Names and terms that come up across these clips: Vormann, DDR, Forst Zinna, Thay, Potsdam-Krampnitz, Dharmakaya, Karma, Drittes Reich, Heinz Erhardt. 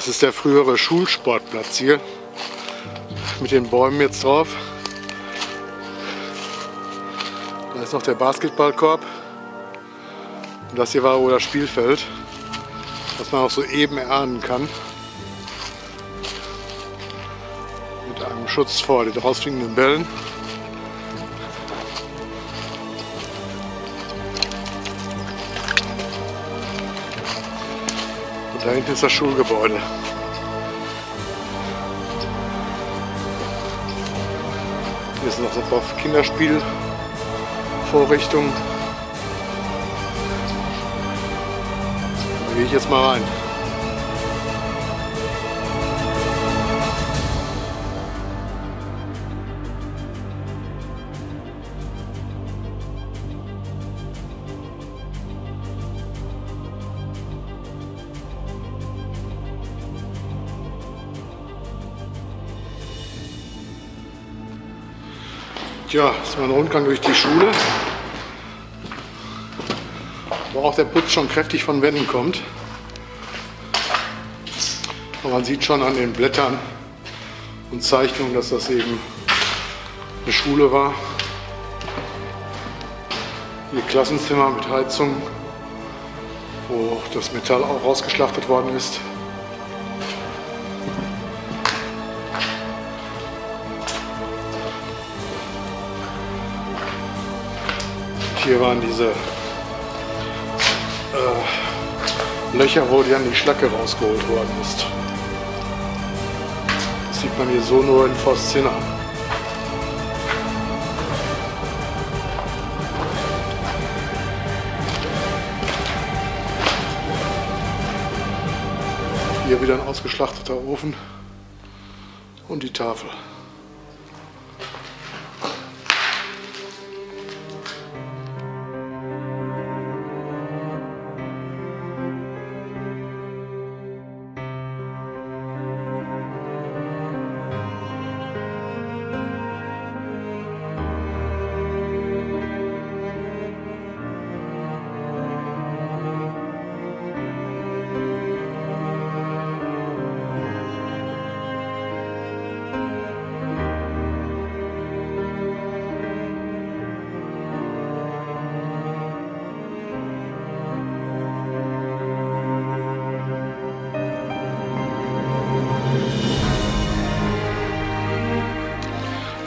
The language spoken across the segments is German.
Das ist der frühere Schulsportplatz hier mit den Bäumen jetzt drauf. Da ist noch der Basketballkorb und das hier war wohl das Spielfeld, was man auch so eben erahnen kann. Mit einem Schutz vor den rausfliegenden Bällen. Und da hinten ist das Schulgebäude. Hier sind noch so ein paar Kinderspielvorrichtungen. Da gehe ich jetzt mal rein. Tja, das ist mal ein Rundgang durch die Schule, wo auch der Putz schon kräftig von Wänden kommt. Aber man sieht schon an den Blättern und Zeichnungen, dass das eben eine Schule war. Hier Klassenzimmer mit Heizung, wo das Metall auch rausgeschlachtet worden ist. Hier waren diese Löcher, wo dann die Schlacke rausgeholt worden ist. Das sieht man hier so nur in Forst Zinna. Hier wieder ein ausgeschlachteter Ofen und die Tafel.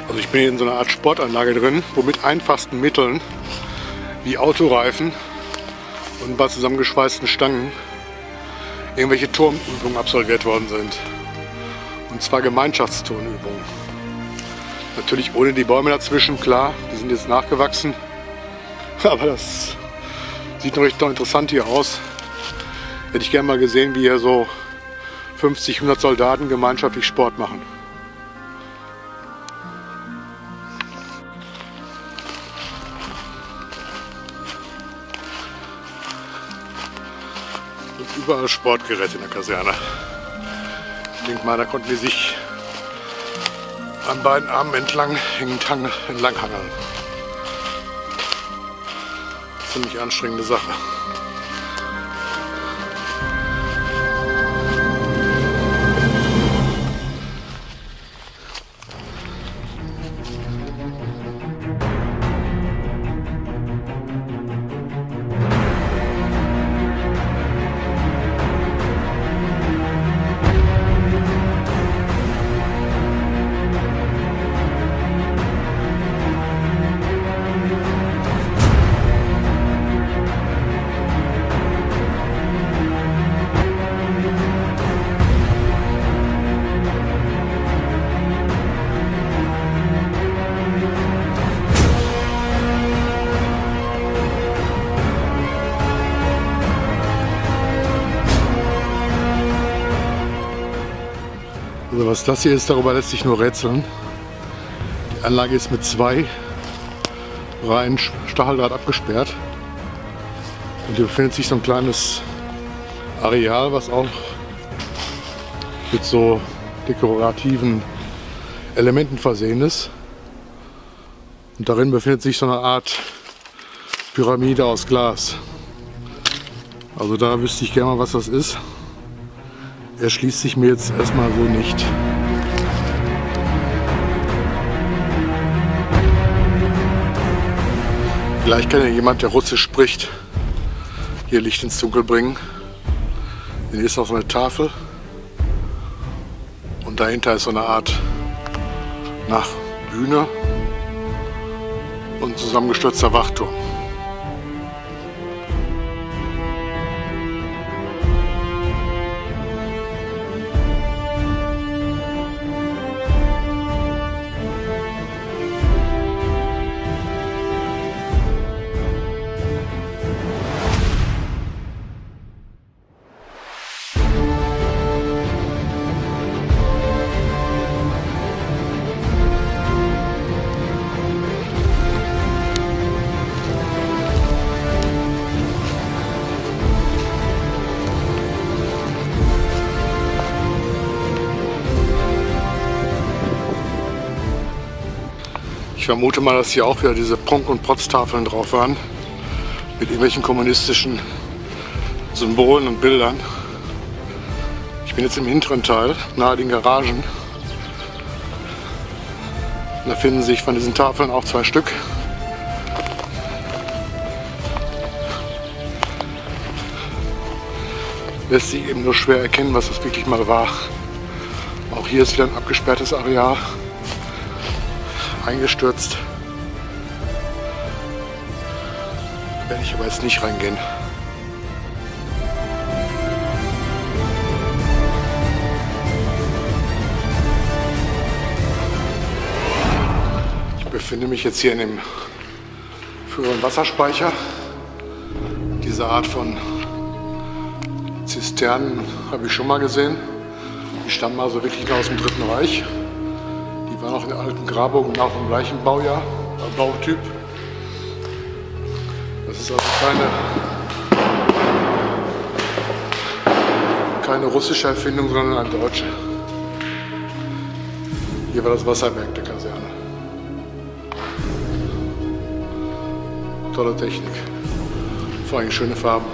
Also ich bin hier in so einer Art Sportanlage drin, wo mit einfachsten Mitteln wie Autoreifen und ein paar zusammengeschweißten Stangen irgendwelche Turmübungen absolviert worden sind. Und zwar Gemeinschaftsturnübungen. Natürlich ohne die Bäume dazwischen, klar, die sind jetzt nachgewachsen. Aber das sieht noch echt interessant hier aus. Hätte ich gerne mal gesehen, wie hier so 50, 100 Soldaten gemeinschaftlich Sport machen. Überall Sportgeräte in der Kaserne. Ich denke mal, da konnten die sich an beiden Armen entlang hangeln. Ziemlich anstrengende Sache. Also was das hier ist, darüber lässt sich nur rätseln. Die Anlage ist mit 2 Reihen Stacheldraht abgesperrt. Und hier befindet sich so ein kleines Areal, was auch mit so dekorativen Elementen versehen ist. Und darin befindet sich so eine Art Pyramide aus Glas. Also da wüsste ich gerne mal, was das ist. erschließt sich mir jetzt erstmal so nicht. Vielleicht kann ja jemand, der Russisch spricht, hier Licht ins Dunkel bringen. Denn hier ist noch so eine Tafel und dahinter ist so eine Art nach Bühne und zusammengestürzter Wachturm. Ich vermute mal, dass hier auch wieder diese Prunk- und Protztafeln drauf waren, mit irgendwelchen kommunistischen Symbolen und Bildern. Ich bin jetzt im hinteren Teil, nahe den Garagen. Und da finden sich von diesen Tafeln auch 2 Stück. Lässt sich eben nur schwer erkennen, was das wirklich mal war. Auch hier ist wieder ein abgesperrtes Areal. Eingestürzt. Da werde ich aber jetzt nicht reingehen. Ich befinde mich jetzt hier in dem früheren Wasserspeicher. Diese Art von Zisternen habe ich schon mal gesehen. Die stammen also wirklich aus dem Dritten Reich. War noch in der alten Grabung, nach dem gleichen Baujahr, Bautyp. Das ist also keine russische Erfindung, sondern eine deutsche. Hier war das Wasserwerk der Kaserne. Tolle Technik, vor allem schöne Farben.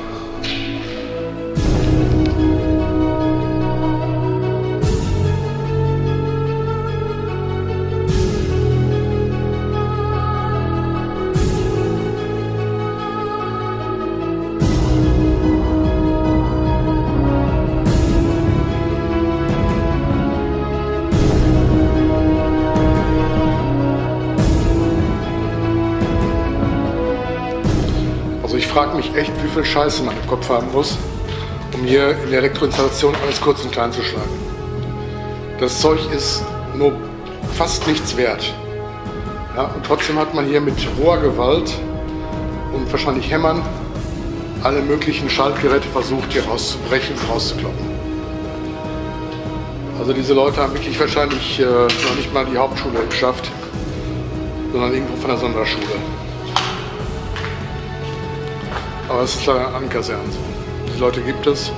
Ich frage mich echt, wie viel Scheiße man im Kopf haben muss, um hier in der Elektroinstallation alles kurz und klein zu schlagen. Das Zeug ist nur fast nichts wert. Ja, und trotzdem hat man hier mit roher Gewalt und wahrscheinlich Hämmern alle möglichen Schaltgeräte versucht, hier rauszubrechen und rauszukloppen. Also diese Leute haben wirklich wahrscheinlich noch nicht mal die Hauptschule geschafft, sondern irgendwo von der Sonderschule. Aber es ist leider an Kasernen so. Diese Leute gibt es.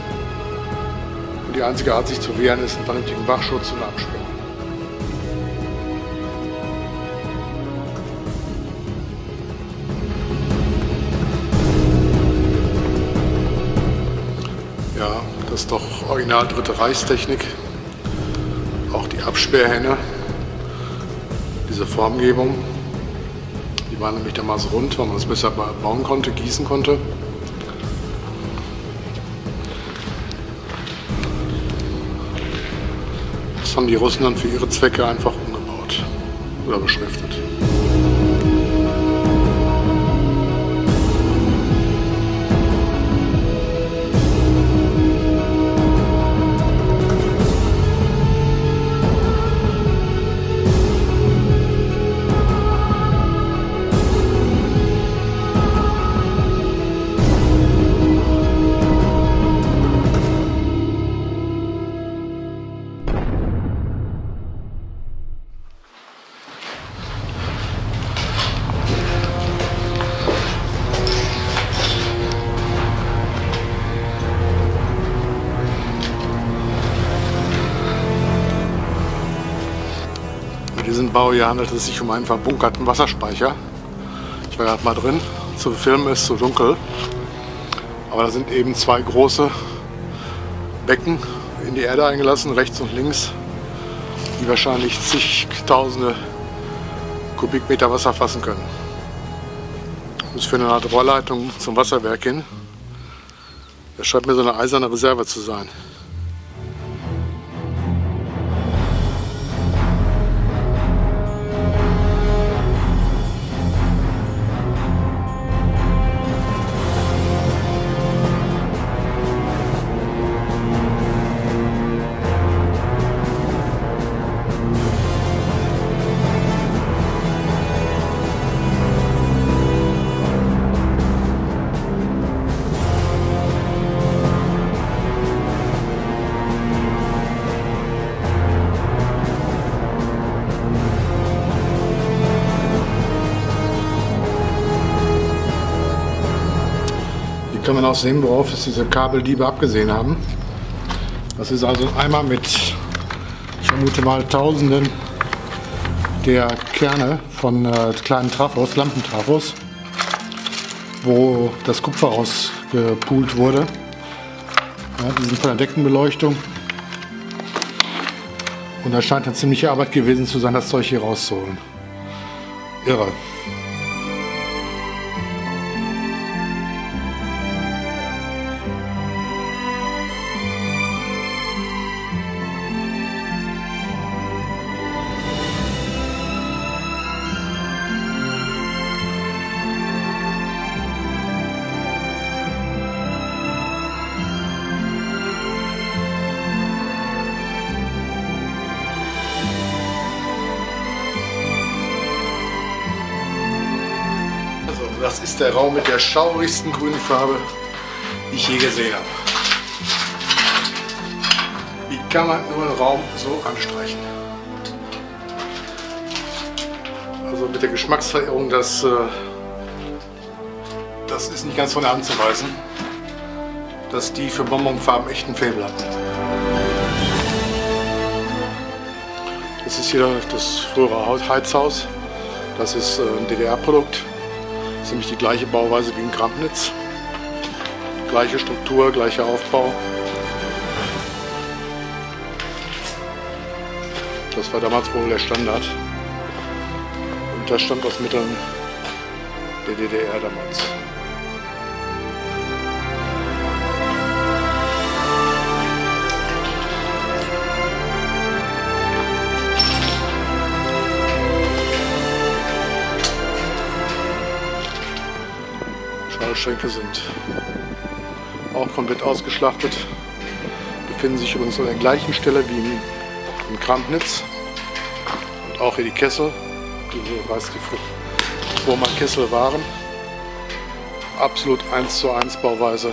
Und die einzige Art, sich zu wehren, ist einen vernünftigen Wachschutz und Absperrung. Ja, das ist doch original Dritte Reichstechnik. Auch die Absperrhähne, diese Formgebung. Die waren nämlich damals rund, weil man es besser bauen konnte, gießen konnte. Das haben die Russen dann für ihre Zwecke einfach umgebaut oder beschriftet. In diesem Baujahr handelt es sich um einen verbunkerten Wasserspeicher. Ich war gerade mal drin, zu filmen ist zu dunkel. Aber da sind eben 2 große Becken in die Erde eingelassen, rechts und links, die wahrscheinlich zigtausende Kubikmeter Wasser fassen können. Das ist für eine Art Rohrleitung zum Wasserwerk hin. Das scheint mir so eine eiserne Reserve zu sein. Kann man auch sehen, worauf es diese Kabeldiebe abgesehen haben. Das ist also ein Eimer mit, ich vermute mal, Tausenden der Kerne von kleinen Trafos, Lampentrafos, wo das Kupfer rausgepult wurde. Ja, die sind von der Deckenbeleuchtung. Und da scheint eine ziemliche Arbeit gewesen zu sein, das Zeug hier rauszuholen. Irre. Das ist der Raum mit der schaurigsten grünen Farbe, die ich je gesehen habe. Wie kann man nur einen Raum so anstreichen? Also mit der Geschmacksverirrung, das ist nicht ganz von der Hand zu weisen, dass die für Bonbonfarben echt ein Faible hatten. Das ist hier das frühere Heizhaus. Das ist ein DDR-Produkt. Das ist nämlich die gleiche Bauweise wie in Krampnitz. Gleiche Struktur, gleicher Aufbau. Das war damals wohl der Standard. Und das stammt aus Mitteln der DDR damals. Schränke sind auch komplett ausgeschlachtet, befinden sich übrigens an der gleichen Stelle wie in Krampnitz. Und auch hier die Kessel, die jeweils die Vormann-Kessel waren. Absolut 1:1 Bauweise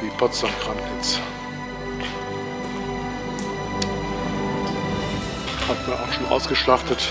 wie Potsdam-Krampnitz. Hat man auch schon ausgeschlachtet.